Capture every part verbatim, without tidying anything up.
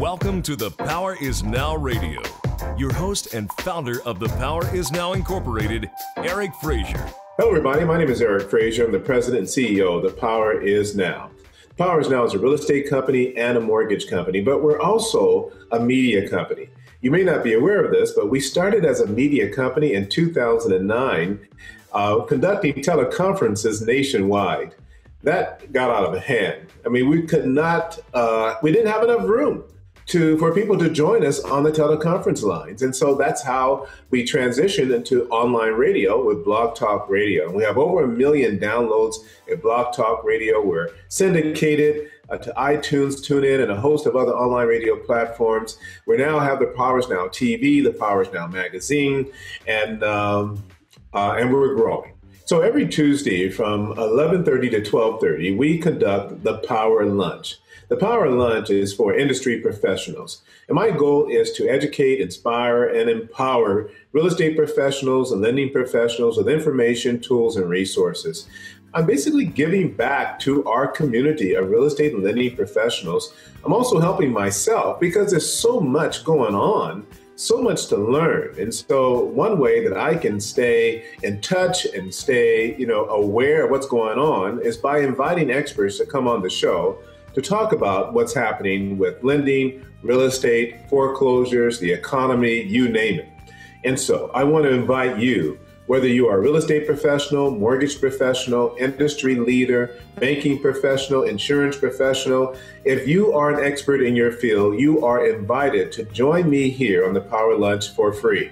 Welcome to The Power Is Now Radio. Your host and founder of The Power Is Now Incorporated, Eric Frazier. Hello, everybody. My name is Eric Frazier. I'm the president and C E O of The Power Is Now. The Power Is Now is a real estate company and a mortgage company, but we're also a media company. You may not be aware of this, but we started as a media company in two thousand nine, uh, conducting teleconferences nationwide. That got out of hand. I mean, we could not, uh, we didn't have enough room to for people to join us on the teleconference lines. And so that's how we transitioned into online radio with Blog Talk Radio. And we have over a million downloads at Blog Talk Radio. We're syndicated uh, to iTunes, TuneIn, and a host of other online radio platforms. We now have the Power Is Now T V, the Power Is Now Magazine, and, um, uh, and we're growing. So every Tuesday from eleven thirty to twelve thirty, we conduct the Power Lunch. The Power Lunch is for industry professionals. And my goal is to educate, inspire, and empower real estate professionals and lending professionals with information, tools, and resources. I'm basically giving back to our community of real estate and lending professionals. I'm also helping myself because there's so much going on. So much to learn. And so one way that I can stay in touch and stay, you know, aware of what's going on is by inviting experts to come on the show to talk about what's happening with lending, real estate, foreclosures, the economy, you name it. And so I want to invite you, whether you are a real estate professional, mortgage professional, industry leader, banking professional, insurance professional, if you are an expert in your field, you are invited to join me here on the Power Lunch for free.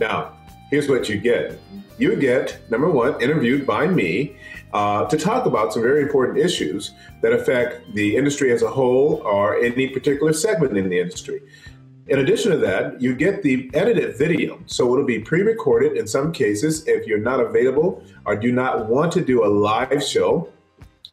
Now, here's what you get. You get, number one, interviewed by me uh, to talk about some very important issues that affect the industry as a whole or any particular segment in the industry. In addition to that, you get the edited video, so it'll be pre-recorded in some cases. If you're not available or do not want to do a live show,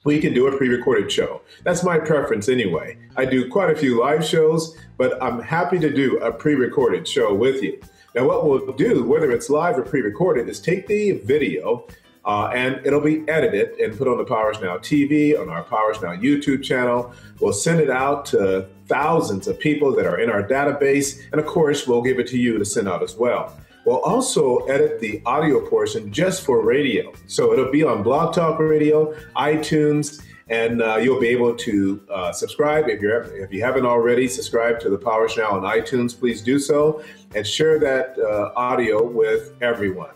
we can do a pre-recorded show. That's my preference anyway. I do quite a few live shows, but I'm happy to do a pre-recorded show with you. Now, what we'll do, whether it's live or pre-recorded, is take the video Uh, and it'll be edited and put on the Power Is Now T V, on our Power Is Now YouTube channel. We'll send it out to thousands of people that are in our database. And of course, we'll give it to you to send out as well. We'll also edit the audio portion just for radio. So it'll be on Blog Talk Radio, iTunes, and uh, you'll be able to uh, subscribe. If, you're, if you haven't already, subscribe to the Power Is Now on iTunes. Please do so and share that uh, audio with everyone.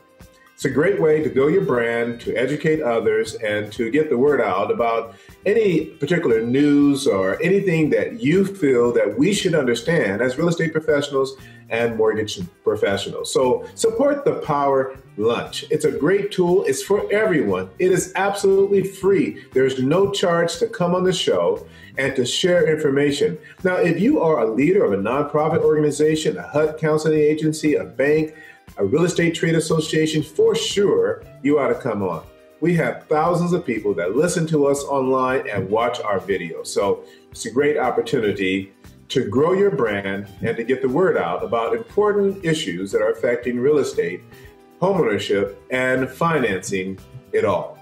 It's a great way to build your brand, to educate others, and to get the word out about any particular news or anything that you feel that we should understand as real estate professionals and mortgage professionals. So support the Power Lunch. It's a great tool. It's for everyone. It is absolutely free. There's no charge to come on the show and to share information. Now, if you are a leader of a nonprofit organization, a H U D counseling agency, a bank, a real estate trade association, for sure, you ought to come on. We have thousands of people that listen to us online and watch our videos. So it's a great opportunity to grow your brand and to get the word out about important issues that are affecting real estate, homeownership, and financing it all.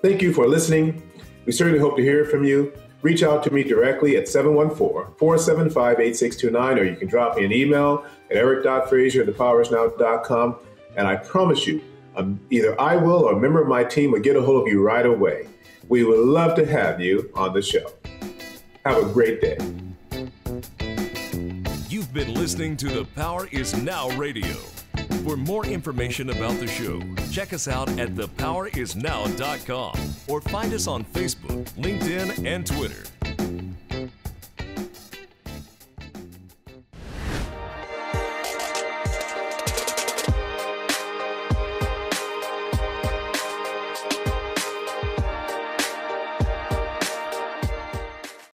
Thank you for listening. We certainly hope to hear from you. Reach out to me directly at seven one four, four seven five, eight six two nine, or you can drop me an email at eric dot frazier at the power is now dot com, and I promise you, um, either I will or a member of my team will get a hold of you right away. We would love to have you on the show. Have a great day. You've been listening to The Power Is Now Radio. For more information about the show, check us out at the power is now dot com or find us on Facebook, LinkedIn, and Twitter.